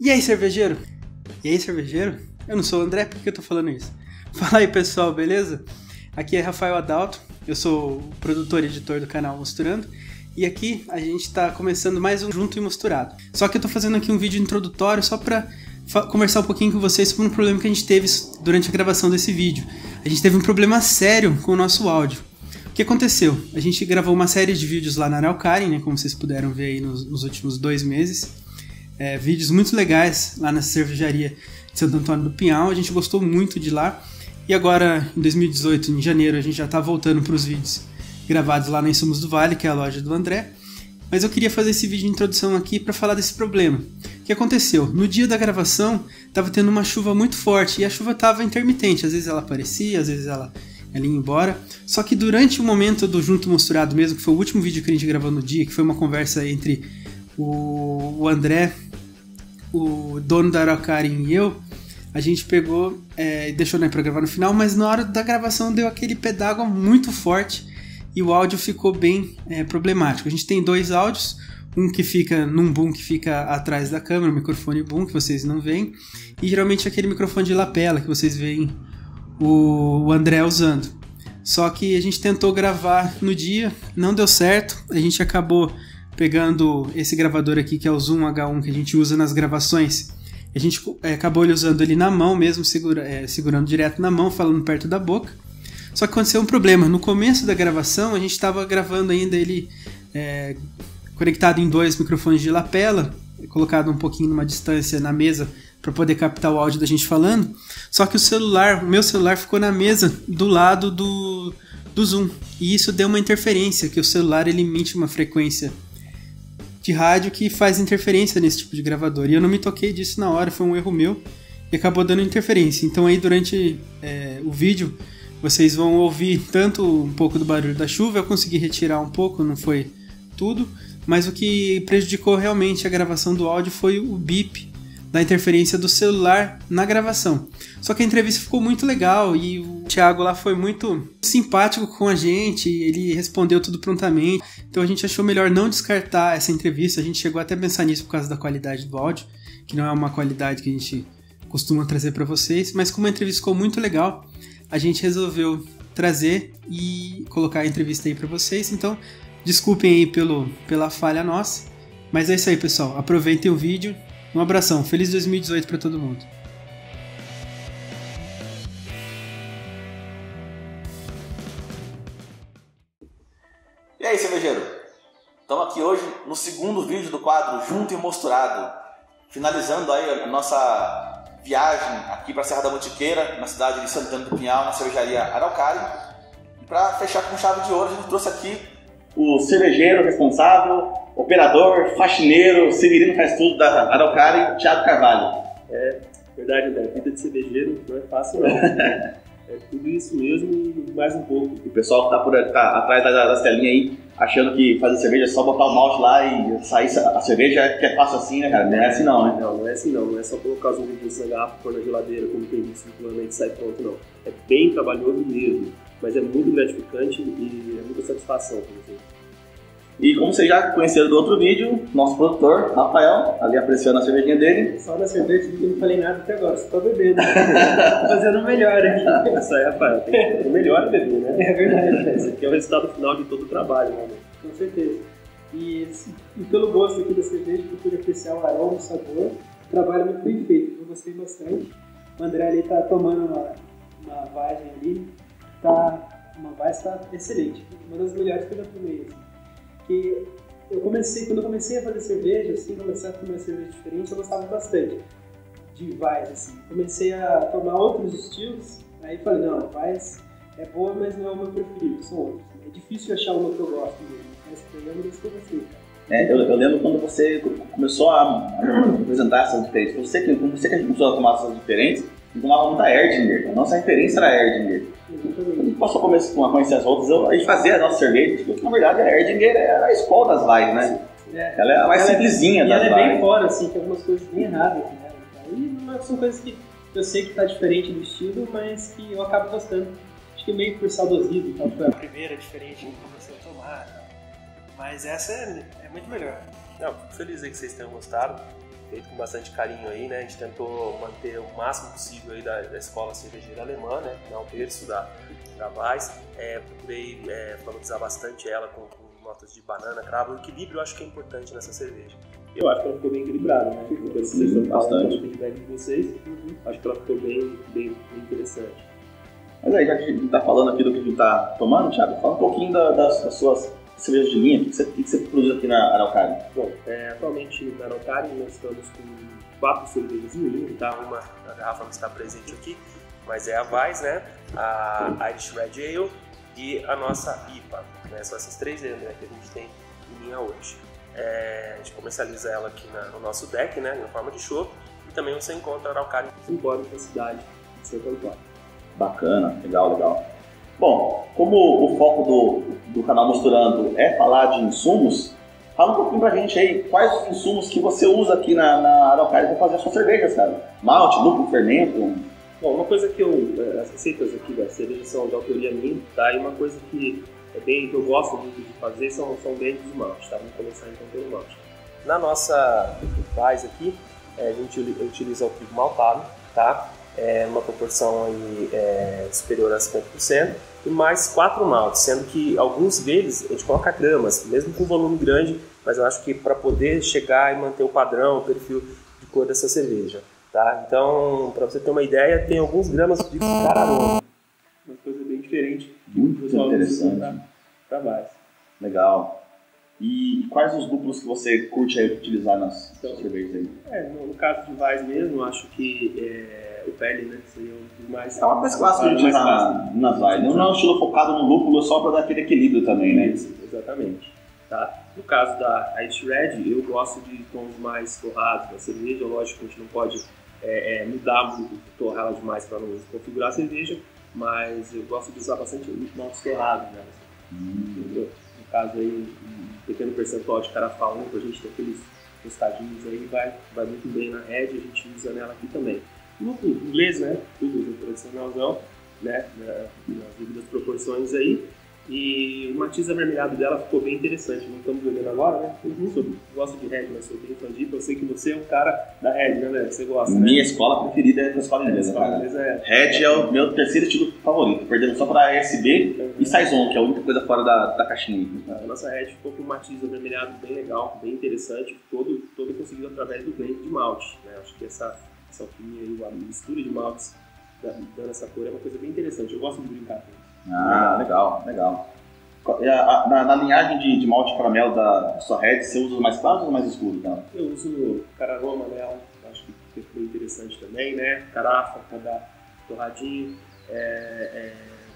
E aí, cervejeiro? E aí, cervejeiro? Eu não sou o André, por que eu tô falando isso? Fala aí, pessoal, beleza? Aqui é Rafael Adalto, eu sou o produtor e editor do canal Mosturando, e aqui a gente tá começando mais um Junto e Mosturado. Só que eu tô fazendo aqui um vídeo introdutório só pra conversar um pouquinho com vocês sobre um problema que a gente teve durante a gravação desse vídeo. A gente teve um problema sério com o nosso áudio. O que aconteceu? A gente gravou uma série de vídeos lá na Araukarien, né, como vocês puderam ver aí nos últimos 2 meses. Vídeos muito legais lá na cervejaria de Santo Antônio do Pinhal, a gente gostou muito de lá. E agora, em 2018, em janeiro, a gente já tá voltando para os vídeos gravados lá na Insumos do Vale, que é a loja do André. Mas eu queria fazer esse vídeo de introdução aqui para falar desse problema. O que aconteceu? No dia da gravação, estava tendo uma chuva muito forte e a chuva estava intermitente. Às vezes ela aparecia, às vezes ela ia embora. Só que durante o momento do Junto Mosturado mesmo, que foi o último vídeo que a gente gravou no dia, que foi uma conversa entre o André, o dono da Araukarien e eu, a gente pegou e deixou para gravar no final, mas na hora da gravação deu aquele pé d'água muito forte e o áudio ficou bem problemático. A gente tem 2 áudios, um que fica num boom que fica atrás da câmera, o microfone boom que vocês não veem, e geralmente aquele microfone de lapela que vocês veem o André usando. Só que a gente tentou gravar no dia, não deu certo, a gente acabou pegando esse gravador aqui que é o Zoom H1 que a gente usa nas gravações. A gente acabou usando ele na mão mesmo, segurando direto na mão, falando perto da boca. Só que aconteceu um problema. No começo da gravação, a gente estava gravando ainda ele conectado em 2 microfones de lapela, colocado um pouquinho numa distância na mesa para poder captar o áudio da gente falando. Só que o meu celular ficou na mesa do lado do Zoom. E isso deu uma interferência, que o celular ele emite uma frequência de rádio que faz interferência nesse tipo de gravador. E eu não me toquei disso na hora, foi um erro meu e acabou dando interferência. Então aí durante o vídeo vocês vão ouvir tanto um pouco do barulho da chuva, eu consegui retirar um pouco, não foi tudo, mas o que prejudicou realmente a gravação do áudio foi o bip da interferência do celular na gravação. Só que a entrevista ficou muito legal e o Thiago lá foi muito simpático com a gente, ele respondeu tudo prontamente, então a gente achou melhor não descartar essa entrevista, a gente chegou até a pensar nisso por causa da qualidade do áudio, que não é uma qualidade que a gente costuma trazer para vocês, mas como a entrevista ficou muito legal, a gente resolveu trazer e colocar a entrevista aí para vocês, então desculpem aí pela falha nossa, mas é isso aí, pessoal, aproveitem o vídeo. Um abração, feliz 2018 para todo mundo. E aí, cervejeiro? Estamos aqui hoje no segundo vídeo do quadro Junto e Mosturado, finalizando aí a nossa viagem aqui para a Serra da Mantiqueira, na cidade de Santo Antônio do Pinhal, na cervejaria Araukarien. E para fechar com chave de ouro, a gente trouxe aqui o cervejeiro responsável, operador, faxineiro, severino faz tudo da Araukarien, Thiago Carvalho. É verdade, né? A vida de cervejeiro não é fácil, não. É tudo isso mesmo e mais um pouco. O pessoal que tá atrás das telinhas aí, achando que fazer cerveja é só botar o malte lá e sair a cerveja, que é fácil assim, né, cara? Não é assim, não, né? Não é assim, não. Não é só colocar os ingredientes na garrafa, pôr na geladeira, como tem visto ultimamente, sai pronto, não. É bem trabalhoso mesmo, mas é muito gratificante e é muita satisfação para você. E como vocês já conheceram do outro vídeo, nosso produtor, Rafael, ali apreciando a cervejinha dele. Só na cerveja eu não falei nada até agora, só tô bebendo. Tô fazendo o melhor aqui. Isso aí, Rafael, tem que fazer o melhor beber, né? É verdade. Esse aqui é o resultado final de todo o trabalho, né? Com certeza. E pelo gosto aqui da cerveja, eu pude apreciar o aroma, o sabor. O trabalho muito bem feito, eu gostei bastante. O André ali tá tomando uma vagem ali. Uma base está excelente, uma das melhores que eu já tomei. Que eu comecei, quando eu comecei a fazer cerveja, assim, comecei a tomar cerveja diferente, eu gostava bastante de vaz, assim. Comecei a tomar outros estilos, aí falei, não, vaz é boa, mas não é o meu preferido, são outros. É difícil achar uma que eu gosto mesmo, mas foi uma das que eu gostei. Eu lembro quando você começou a apresentar essas diferentes, você que começou a tomar essas diferentes, eu tomava muita Erdinger, a nossa referência era Erdinger. Quando a gente passou a conhecer as outras, a gente fazia a nossa cerveja, tipo, na verdade a Erdinger era a escola das vibes, né? É, ela é a mais simplesinha das vibes. E ela é bem fora, assim, tem algumas coisas bem erradas, né? E são coisas que eu sei que tá diferente do estilo, mas que eu acabo gostando. Acho que meio por saudosismo, então foi a primeira diferente que eu comecei a tomar, mas essa é muito melhor. Não, fico feliz aí que vocês tenham gostado. feito com bastante carinho aí, né? A gente tentou manter o máximo possível aí da escola cervejeira alemã, né? Dar um berço da Weiss. Procurei valorizar bastante ela com notas de banana, cravo. O equilíbrio eu acho que é importante nessa cerveja. Eu acho que ela ficou bem equilibrada, né? Ficou com essa sessão bastante. Feedback de vocês. Uhum. Acho que ela ficou bem interessante. Mas aí, já que a gente tá falando aqui do que a gente tá tomando, Thiago, fala um pouquinho das suas cervejas de linha, o que você produz aqui na Araukarien? Bom, atualmente na Araukarien nós estamos com 4 cervejas de linha, tá? A garrafa não está presente aqui, mas é a Weiss, né? A Irish Red Ale e a nossa IPA, né? São essas 3 linhas, né, que a gente tem em linha hoje. A gente comercializa ela aqui no nosso deck, né, na forma de show, e também você encontra a Araukarien simbólica da cidade de Santo Antônio. Bacana, legal. Bom, como o foco do canal Mosturando é falar de insumos, fala um pouquinho pra gente aí quais os insumos que você usa aqui na Araukarien para fazer as suas cervejas, cara. Malte, lúpulo, fermento. Bom, uma coisa que as receitas aqui da cerveja são de autoria minha, tá? E uma coisa que eu gosto muito de fazer são blends de malte, tá? Vamos começar então pelo malte. Na nossa base aqui, a gente utiliza o trigo maltado, tá? Uma proporção aí, superior a 50%, e mais 4 maltes, sendo que alguns deles a gente coloca gramas, mesmo com volume grande, mas eu acho que para poder chegar e manter o padrão, o perfil de cor dessa cerveja, tá? Então, para você ter uma ideia, tem alguns gramas de Cararoma, uma coisa bem diferente. Muito interessante. Para mais. Legal. E quais os lúpulos que você curte aí utilizar nas cervejas aí? No caso de Weiss mesmo, eu acho que o pele, né, seria o mais... É uma coisa clássica de utilizar nas Weiss. Não é um estilo focado no lúpulo, só para dar aquele equilíbrio também, né? Isso, exatamente. Tá? No caso da Irish Red, eu gosto de tons mais torrados da cerveja. Lógico que a gente não pode mudar muito, torrar ela demais para não configurar a cerveja, mas eu gosto de usar bastante maltes torrados, né? Entendeu? No caso aí... pequeno percentual de Carafa único, a gente tem aqueles tostadinhos aí, vai muito bem na Red, a gente usa nela aqui também. Lúpulo inglês, né? Tudo tradicionalzão, né? Nas devidas proporções aí. E o matiz avermelhado dela ficou bem interessante, não estamos olhando agora, né? Eu gosto de Red, mas sou bem fã de IPA. Eu sei que você é um cara da Red, né, velho? Você gosta, né? Minha escola preferida é a escola inglesa, cara. Red é o meu terceiro estilo favorito, perdendo só para ESB e Saison, que é a única coisa fora da caixinha. A nossa Red ficou com um matiz avermelhado bem legal, bem interessante, todo conseguido através do blend de malte, né? Acho que essa alquimia aí, a mistura de maltes dando essa cor é uma coisa bem interessante. Eu gosto de brincar com isso. Ah, legal. Na linhagem de malte caramelo da sua Red, você usa os mais claros ou mais escuros? Então? Eu uso Cararoma nela, acho que ficou interessante também, né? Carafa, cada torradinho,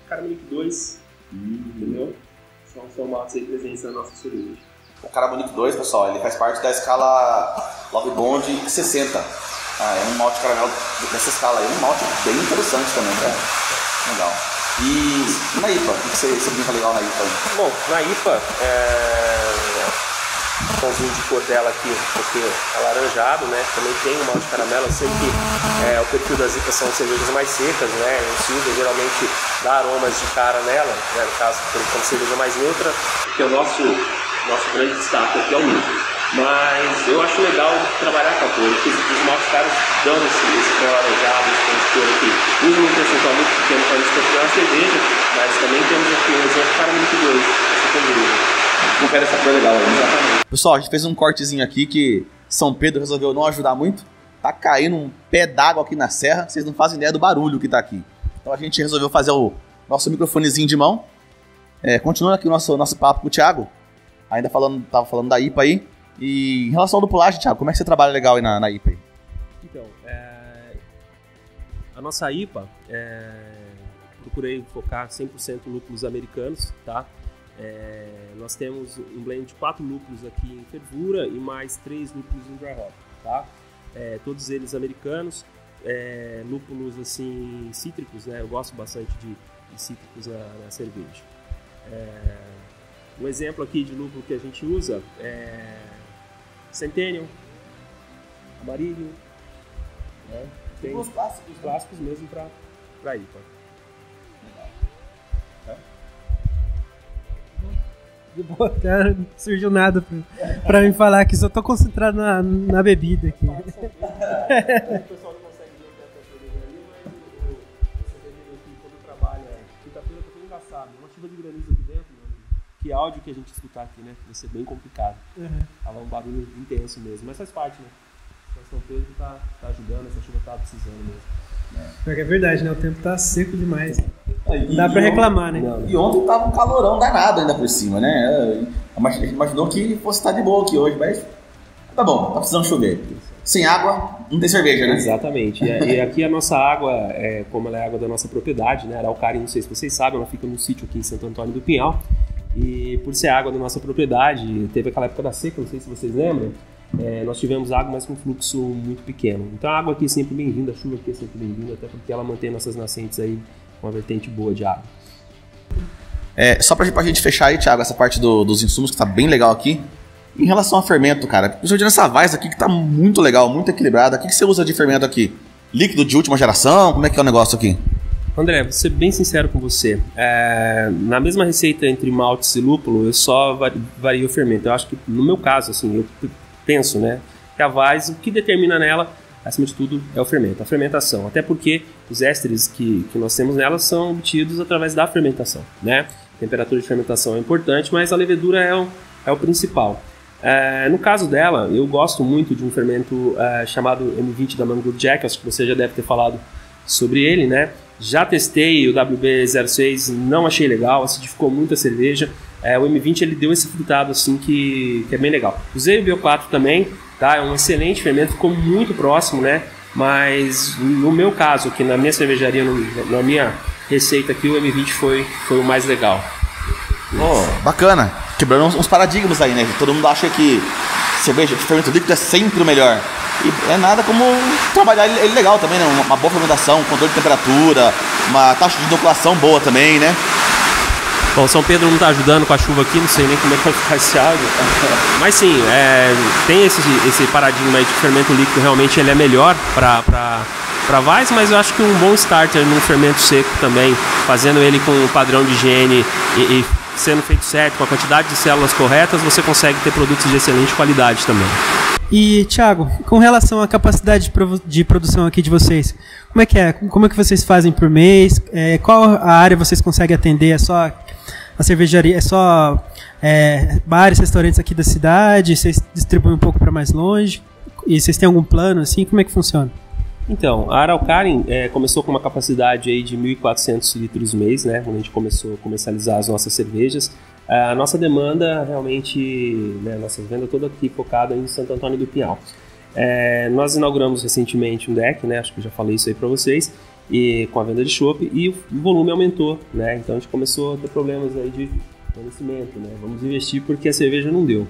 Caramelo 2, entendeu? São maltes aí presentes na nossa cerveja. O Caramelo 2, pessoal, ele faz parte da escala Love Bond 60. É um malte caramelo dessa escala aí, um malte bem interessante também, cara. Legal. E na IPA, o que você brinca legal na IPA? Bom, na IPA, o pãozinho de cor dela aqui, porque é alaranjado, né? Também tem um malte de caramelo. Eu sei que o perfil das IPAs são cervejas mais secas, né? A gente usa geralmente dá aromas de cara nela, né? No caso, como cerveja mais neutra. Porque o nosso grande destaque aqui é o lúpulo. Mas eu acho legal trabalhar com a cor, porque os maltes caros dão esse pão alaranjado, esse pão de cor aqui. Usam um percentual muito pequeno para eles configurar a cerveja, mas também temos aqui um exemplo para muito doido, essa comida. Não quero essa cor legal, né? Exatamente. Pessoal, a gente fez um cortezinho aqui que São Pedro resolveu não ajudar muito. Tá caindo um pé d'água aqui na serra, vocês não fazem ideia do barulho que tá aqui. Então a gente resolveu fazer o nosso microfonezinho de mão. Continuando aqui o nosso papo com o Thiago, ainda tava falando da IPA aí. E em relação ao lupulagem, Thiago, como é que você trabalha legal aí na IPA? Então, a nossa IPA, procurei focar 100% lúpulos americanos, tá? Nós temos um blend de 4 lúpulos aqui em fervura e mais 3 lúpulos em dry hop, tá? Todos eles americanos, lúpulos assim, cítricos, né? Eu gosto bastante de cítricos na cerveja. Um exemplo aqui de lúpulo que a gente usa é... Centenium, Amarillo, né? Tem os clássicos mesmo para IPA. Legal. Tá? De boa, cara, não surgiu nada pra mim falar aqui, só tô concentrado na bebida aqui. Áudio que a gente escutar aqui, né? Vai ser bem complicado. Tava um barulho intenso mesmo, mas faz parte, né? São Pedro tá ajudando, essa chuva tá precisando mesmo. É verdade, né? O tempo tá seco demais. Não dá pra reclamar, né? E ontem tava um calorão danado ainda por cima, né? A gente imaginou que fosse estar de boa aqui hoje, mas tá bom, tá precisando chover. Sem água, não tem cerveja, né? Exatamente. E aqui a nossa água, como ela é água da nossa propriedade, né? Araukarien, não sei se vocês sabem, ela fica num sítio aqui em Santo Antônio do Pinhal. E por ser água da nossa propriedade, teve aquela época da seca, não sei se vocês lembram, nós tivemos água, mas com um fluxo muito pequeno. Então a água aqui é sempre bem-vinda, a chuva aqui é sempre bem-vinda, até porque ela mantém nossas nascentes aí com uma vertente boa de água. Só pra gente fechar aí, Thiago, essa parte dos insumos que tá bem legal aqui. Em relação a fermento, cara, principalmente nessa Weiss aqui que tá muito legal, muito equilibrada. O que você usa de fermento aqui? Líquido de última geração? Como é que é o negócio aqui? André, vou ser bem sincero com você. Na mesma receita entre maltes e lúpulo, eu só vario o fermento. Eu acho que, no meu caso, assim, eu penso, né, que a Weiss, o que determina nela, acima de tudo, é o fermento, a fermentação. Até porque os ésteres que nós temos nela são obtidos através da fermentação, né? A temperatura de fermentação é importante, mas a levedura é o principal. No caso dela, eu gosto muito de um fermento chamado M20 da Mangrove Jack. Acho que você já deve ter falado sobre ele, né? Já testei o WB06, não achei legal, acidificou muito a cerveja. O M20 ele deu esse frutado assim que é bem legal. Usei o B4 também, tá? É um excelente fermento, ficou muito próximo, né? Mas no meu caso, aqui na minha cervejaria, na minha receita aqui, o M20 foi o mais legal. Oh, bacana, quebrando uns paradigmas aí, né? Todo mundo acha que cerveja de fermento líquido é sempre o melhor. E é nada como trabalhar ele legal também, né? Uma boa fermentação, controle de temperatura, uma taxa de inoculação boa também, né? Bom, São Pedro não tá ajudando com a chuva aqui, não sei nem como é que vai ficar esse água. Mas sim, tem esse paradigma aí de fermento líquido, realmente ele é melhor para Weiss, mas eu acho que um bom starter num fermento seco também, fazendo ele com o padrão de higiene e sendo feito certo, com a quantidade de células corretas, você consegue ter produtos de excelente qualidade também. E, Thiago, com relação à capacidade de produção aqui de vocês, como é que é? Como é que vocês fazem por mês? Qual a área vocês conseguem atender? É só a cervejaria? É só bares, restaurantes aqui da cidade? Vocês distribuem um pouco para mais longe? E vocês têm algum plano assim? Como é que funciona? Então, a Araukarien começou com uma capacidade aí de 1.400 litros mês, né? Quando a gente começou a comercializar as nossas cervejas. A nossa demanda realmente, né, nossa venda toda aqui focada em Santo Antônio do Pinhal. Nós inauguramos recentemente um deck, né? Acho que eu já falei isso aí para vocês, e com a venda de chopp, e o volume aumentou, né? Então a gente começou a ter problemas aí de fornecimento, né? Vamos investir porque a cerveja não deu.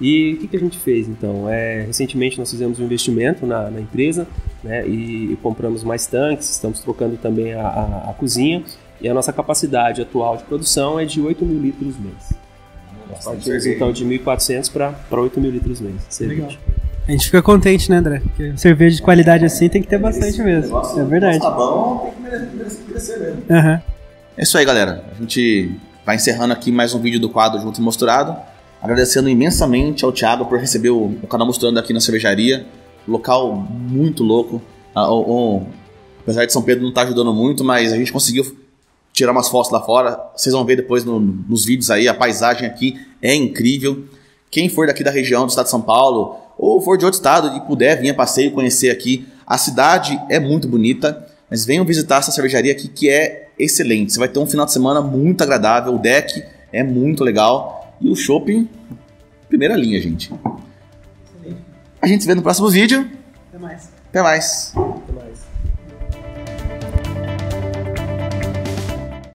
E o que a gente fez então? Recentemente nós fizemos um investimento na empresa, né? E compramos mais tanques, estamos trocando também a cozinha. E a nossa capacidade atual de produção é de 8 mil litros mês. Partimos então de 1.400 para 8 mil litros mês. Legal. A gente fica contente, né, André? Porque cerveja de qualidade assim tem que ter bastante mesmo. É verdade. Tá bom, tem que merecer mesmo. Uhum. É isso aí, galera. A gente vai encerrando aqui mais um vídeo do quadro Junto e Mosturado. Agradecendo imensamente ao Thiago por receber o canal Mosturando aqui na cervejaria. Local muito louco. Apesar de São Pedro não estar ajudando muito, mas a gente conseguiu tirar umas fotos lá fora, vocês vão ver depois nos vídeos aí, a paisagem aqui é incrível. Quem for daqui da região do estado de São Paulo, ou for de outro estado e puder vir a passeio conhecer aqui, a cidade é muito bonita, mas venham visitar essa cervejaria aqui que é excelente, você vai ter um final de semana muito agradável, o deck é muito legal, e o shopping, primeira linha, gente. Excelente. A gente se vê no próximo vídeo. Até mais. Até mais. Até mais.